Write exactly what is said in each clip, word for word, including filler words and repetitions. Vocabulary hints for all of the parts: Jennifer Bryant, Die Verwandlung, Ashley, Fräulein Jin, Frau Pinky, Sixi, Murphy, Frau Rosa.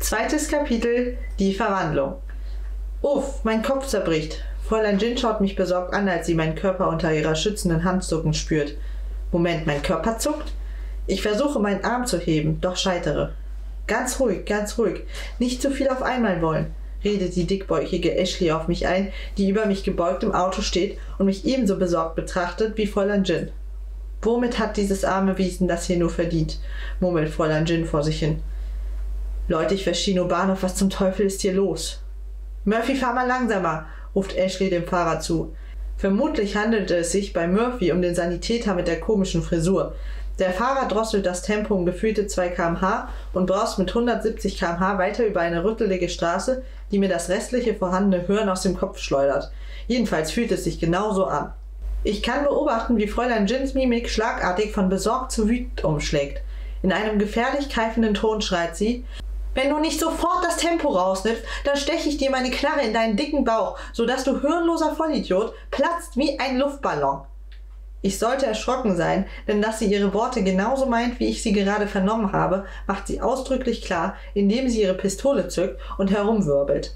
Zweites Kapitel, die Verwandlung. Uff, mein Kopf zerbricht. Fräulein Jin schaut mich besorgt an, als sie meinen Körper unter ihrer schützenden Hand zucken spürt. Moment, mein Körper zuckt? Ich versuche, meinen Arm zu heben, doch scheitere. Ganz ruhig, ganz ruhig. Nicht zu viel auf einmal wollen, redet die dickbäuchige Ashley auf mich ein, die über mich gebeugt im Auto steht und mich ebenso besorgt betrachtet wie Fräulein Jin. Womit hat dieses arme Wiesen das hier nur verdient? Murmelt Fräulein Jin vor sich hin. Leute, ich verstehe nur Bahnhof, was zum Teufel ist hier los? Murphy, fahr mal langsamer, ruft Ashley dem Fahrer zu. Vermutlich handelte es sich bei Murphy um den Sanitäter mit der komischen Frisur. Der Fahrer drosselt das Tempo um gefühlte zwei Kilometer pro Stunde und braust mit hundertsiebzig Kilometer pro Stunde weiter über eine rüttelige Straße, die mir das restliche vorhandene Hirn aus dem Kopf schleudert. Jedenfalls fühlt es sich genauso an. Ich kann beobachten, wie Fräulein Jins Mimik schlagartig von besorgt zu wütend umschlägt. In einem gefährlich keifenden Ton schreit sie: Wenn du nicht sofort das Tempo rausnimmst, dann steche ich dir meine Knarre in deinen dicken Bauch, sodass du, hirnloser Vollidiot, platzt wie ein Luftballon. Ich sollte erschrocken sein, denn dass sie ihre Worte genauso meint, wie ich sie gerade vernommen habe, macht sie ausdrücklich klar, indem sie ihre Pistole zückt und herumwirbelt.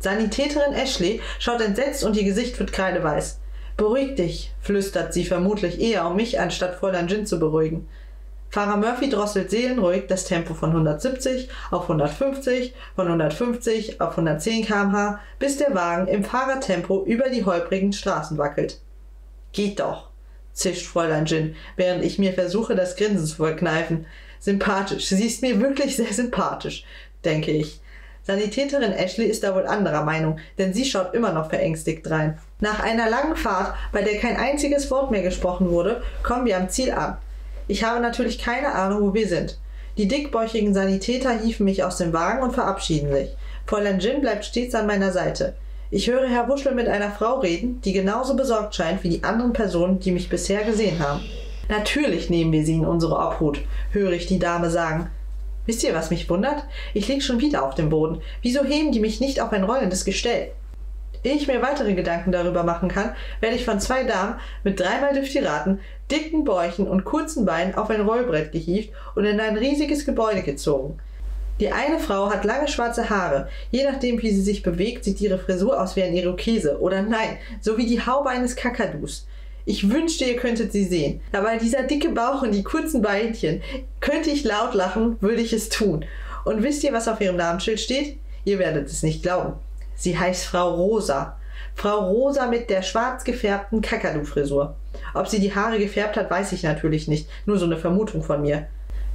Sanitäterin Ashley schaut entsetzt und ihr Gesicht wird kreideweiß. »Beruhig dich«, flüstert sie, vermutlich eher um mich, anstatt Fräulein Jin zu beruhigen. Fahrer Murphy drosselt seelenruhig das Tempo von hundertsiebzig auf hundertfünfzig, von hundertfünfzig auf hundertzehn Kilometer pro Stunde, bis der Wagen im Fahrertempo über die holprigen Straßen wackelt. »Geht doch«, zischt Fräulein Jin, während ich mir versuche, das Grinsen zu verkneifen. »Sympathisch, sie ist mir wirklich sehr sympathisch«, denke ich. Sanitäterin Ashley ist da wohl anderer Meinung, denn sie schaut immer noch verängstigt rein. Nach einer langen Fahrt, bei der kein einziges Wort mehr gesprochen wurde, kommen wir am Ziel an. Ich habe natürlich keine Ahnung, wo wir sind. Die dickbäuchigen Sanitäter hieven mich aus dem Wagen und verabschieden sich. Fräulein Jin bleibt stets an meiner Seite. Ich höre Herr Wuschel mit einer Frau reden, die genauso besorgt scheint wie die anderen Personen, die mich bisher gesehen haben. Natürlich nehmen wir sie in unsere Obhut, höre ich die Dame sagen. Wisst ihr, was mich wundert? Ich liege schon wieder auf dem Boden. Wieso heben die mich nicht auf ein rollendes Gestell? Ehe ich mir weitere Gedanken darüber machen kann, werde ich von zwei Damen mit dreimal Düftiraten, dicken Bäuchen und kurzen Beinen auf ein Rollbrett gehievt und in ein riesiges Gebäude gezogen. Die eine Frau hat lange schwarze Haare. Je nachdem, wie sie sich bewegt, sieht ihre Frisur aus wie ein Irokese. Oder nein, so wie die Haube eines Kakadus. Ich wünschte, ihr könntet sie sehen. Dabei dieser dicke Bauch und die kurzen Beinchen. Könnte ich laut lachen, würde ich es tun. Und wisst ihr, was auf ihrem Namensschild steht? Ihr werdet es nicht glauben. Sie heißt Frau Rosa. Frau Rosa mit der schwarz gefärbten Kakadu-Frisur. Ob sie die Haare gefärbt hat, weiß ich natürlich nicht. Nur so eine Vermutung von mir.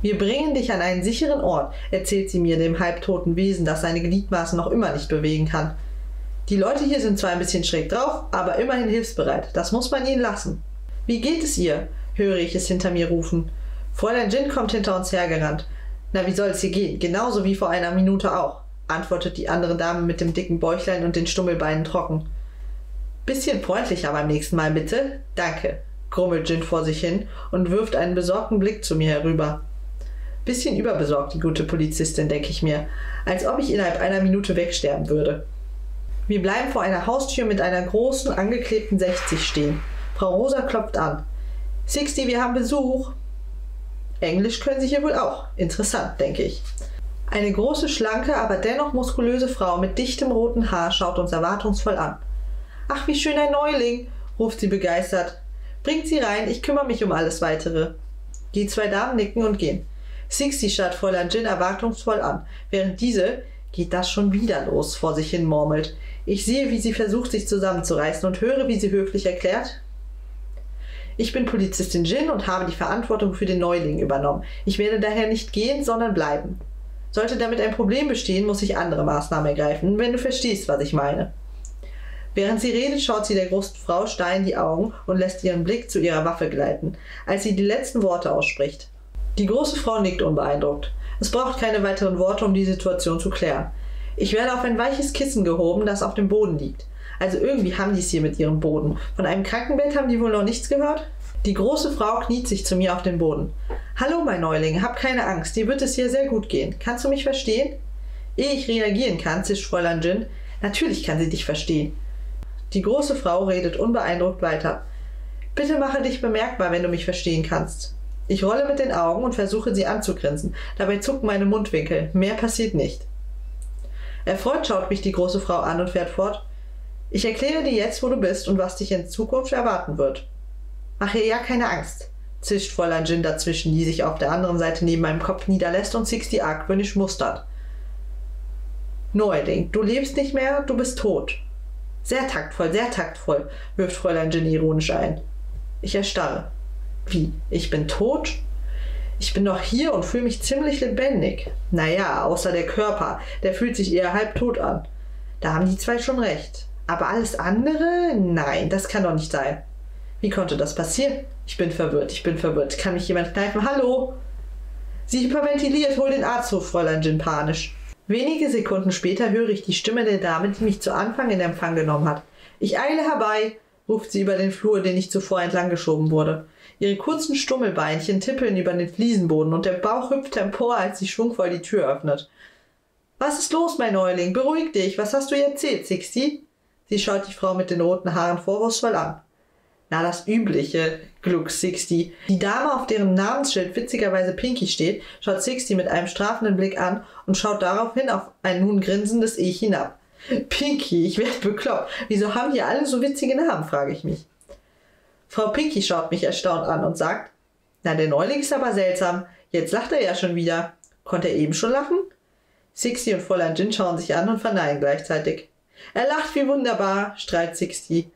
»Wir bringen dich an einen sicheren Ort«, erzählt sie mir, dem halbtoten Wesen, das seine Gliedmaßen noch immer nicht bewegen kann. »Die Leute hier sind zwar ein bisschen schräg drauf, aber immerhin hilfsbereit. Das muss man ihnen lassen.« »Wie geht es ihr?«, höre ich es hinter mir rufen. Fräulein Jin kommt hinter uns hergerannt. »Na, wie soll es ihr gehen? Genauso wie vor einer Minute auch«, antwortet die andere Dame mit dem dicken Bäuchlein und den Stummelbeinen trocken. »Bisschen freundlicher beim nächsten Mal, bitte. Danke«, grummelt Jin vor sich hin und wirft einen besorgten Blick zu mir herüber. Bisschen überbesorgt, die gute Polizistin, denke ich mir, als ob ich innerhalb einer Minute wegsterben würde. Wir bleiben vor einer Haustür mit einer großen, angeklebten sechzig stehen. Frau Rosa klopft an. »Sixi, wir haben Besuch.« Englisch können Sie hier wohl auch. Interessant, denke ich. Eine große, schlanke, aber dennoch muskulöse Frau mit dichtem roten Haar schaut uns erwartungsvoll an. »Ach, wie schön ein Neuling«, ruft sie begeistert. »Bringt sie rein, ich kümmere mich um alles Weitere.« Die zwei Damen nicken und gehen. Sixi schaut Fräulein Jin erwartungsvoll an, während diese, geht das schon wieder los, vor sich hin murmelt. Ich sehe, wie sie versucht, sich zusammenzureißen und höre, wie sie höflich erklärt: Ich bin Polizistin Jin und habe die Verantwortung für den Neuling übernommen. Ich werde daher nicht gehen, sondern bleiben. Sollte damit ein Problem bestehen, muss ich andere Maßnahmen ergreifen, wenn du verstehst, was ich meine. Während sie redet, schaut sie der großen Frau starr in die Augen und lässt ihren Blick zu ihrer Waffe gleiten, als sie die letzten Worte ausspricht. Die große Frau nickt unbeeindruckt. Es braucht keine weiteren Worte, um die Situation zu klären. Ich werde auf ein weiches Kissen gehoben, das auf dem Boden liegt. Also irgendwie haben die es hier mit ihrem Boden. Von einem Krankenbett haben die wohl noch nichts gehört? Die große Frau kniet sich zu mir auf den Boden. »Hallo, mein Neuling, hab keine Angst, dir wird es hier sehr gut gehen. Kannst du mich verstehen?« Ehe ich reagieren kann, zischt Fräulein Jin: »Natürlich kann sie dich verstehen.« Die große Frau redet unbeeindruckt weiter. »Bitte mache dich bemerkbar, wenn du mich verstehen kannst.« Ich rolle mit den Augen und versuche, sie anzugrinsen. Dabei zucken meine Mundwinkel. Mehr passiert nicht. Erfreut schaut mich die große Frau an und fährt fort. Ich erkläre dir jetzt, wo du bist und was dich in Zukunft erwarten wird. Mach ihr ja keine Angst, zischt Fräulein Jin dazwischen, die sich auf der anderen Seite neben meinem Kopf niederlässt und Sixi argwöhnisch mustert. Neuling, du lebst nicht mehr, du bist tot. Sehr taktvoll, sehr taktvoll, wirft Fräulein Jin ironisch ein. Ich erstarre. Wie, ich bin tot? Ich bin noch hier und fühle mich ziemlich lebendig. Naja, außer der Körper, der fühlt sich eher halbtot an. Da haben die zwei schon recht. Aber alles andere? Nein, das kann doch nicht sein. Wie konnte das passieren? Ich bin verwirrt, ich bin verwirrt. Kann mich jemand kneifen? Hallo? Sie hyperventiliert, hol den Arzt hoch, Fräulein Jin panisch. Wenige Sekunden später höre ich die Stimme der Dame, die mich zu Anfang in Empfang genommen hat. Ich eile herbei, ruft sie über den Flur, den ich zuvor entlanggeschoben wurde. Ihre kurzen Stummelbeinchen tippeln über den Fliesenboden und der Bauch hüpft empor, als sie schwungvoll die Tür öffnet. Was ist los, mein Neuling? Beruhig dich. Was hast du ihr erzählt, Sixi? Sie schaut die Frau mit den roten Haaren vorwurfsvoll an. Na, das übliche, Gluck Sixi. Die Dame, auf deren Namensschild witzigerweise Pinky steht, schaut Sixi mit einem strafenden Blick an und schaut daraufhin auf ein nun grinsendes Ich hinab. Pinky, ich werde bekloppt. Wieso haben hier alle so witzige Namen, frage ich mich. Frau Pinky schaut mich erstaunt an und sagt, na, der Neuling ist aber seltsam. Jetzt lacht er ja schon wieder. Konnte er eben schon lachen? Sixi und Fräulein Jin schauen sich an und verneinen gleichzeitig. Er lacht wie wunderbar, strahlt Sixi.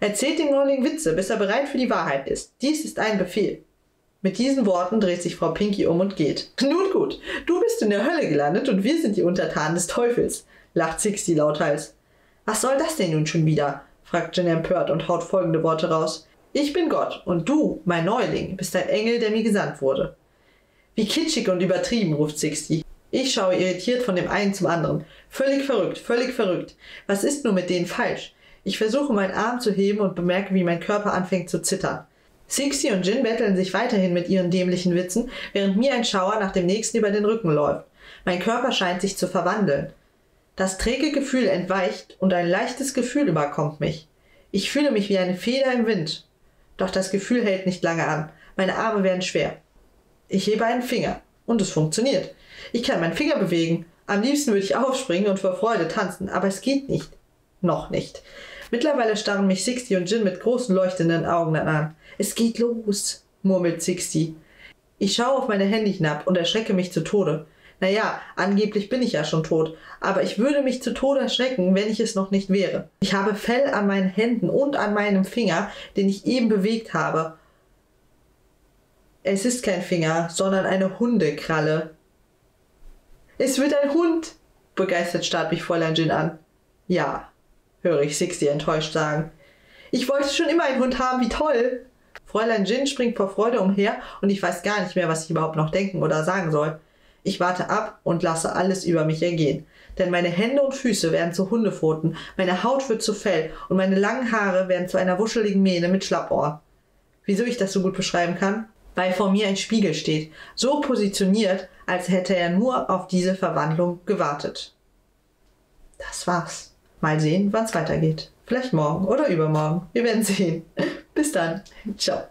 Erzählt dem Neuling Witze, bis er bereit für die Wahrheit ist. Dies ist ein Befehl. Mit diesen Worten dreht sich Frau Pinky um und geht. Nun gut, du bist in der Hölle gelandet und wir sind die Untertanen des Teufels, lacht Sixi lauthals. Was soll das denn nun schon wieder? Fragt Jin empört und haut folgende Worte raus. Ich bin Gott und du, mein Neuling, bist ein Engel, der mir gesandt wurde. Wie kitschig und übertrieben, ruft Sixi. Ich schaue irritiert von dem einen zum anderen. Völlig verrückt, völlig verrückt. Was ist nur mit denen falsch? Ich versuche, meinen Arm zu heben und bemerke, wie mein Körper anfängt zu zittern. Sixi und Jin betteln sich weiterhin mit ihren dämlichen Witzen, während mir ein Schauer nach dem nächsten über den Rücken läuft. Mein Körper scheint sich zu verwandeln. Das träge Gefühl entweicht und ein leichtes Gefühl überkommt mich. Ich fühle mich wie eine Feder im Wind. Doch das Gefühl hält nicht lange an. Meine Arme werden schwer. Ich hebe einen Finger. Und es funktioniert. Ich kann meinen Finger bewegen. Am liebsten würde ich aufspringen und vor Freude tanzen. Aber es geht nicht. Noch nicht. Mittlerweile starren mich Sixi und Jin mit großen leuchtenden Augen an. Es geht los, murmelt Sixi. Ich schaue auf meine Hände hinab und erschrecke mich zu Tode. Naja, angeblich bin ich ja schon tot, aber ich würde mich zu Tode erschrecken, wenn ich es noch nicht wäre. Ich habe Fell an meinen Händen und an meinem Finger, den ich eben bewegt habe. Es ist kein Finger, sondern eine Hundekralle. Es wird ein Hund, begeistert starrt mich Fräulein Jin an. Ja, höre ich Sixi enttäuscht sagen. Ich wollte schon immer einen Hund haben, wie toll. Fräulein Jin springt vor Freude umher und ich weiß gar nicht mehr, was ich überhaupt noch denken oder sagen soll. Ich warte ab und lasse alles über mich ergehen. Denn meine Hände und Füße werden zu Hundepfoten, meine Haut wird zu Fell und meine langen Haare werden zu einer wuscheligen Mähne mit Schlappohren. Wieso ich das so gut beschreiben kann? Weil vor mir ein Spiegel steht, so positioniert, als hätte er nur auf diese Verwandlung gewartet. Das war's. Mal sehen, wann's weitergeht. Vielleicht morgen oder übermorgen. Wir werden sehen. Bis dann. Ciao.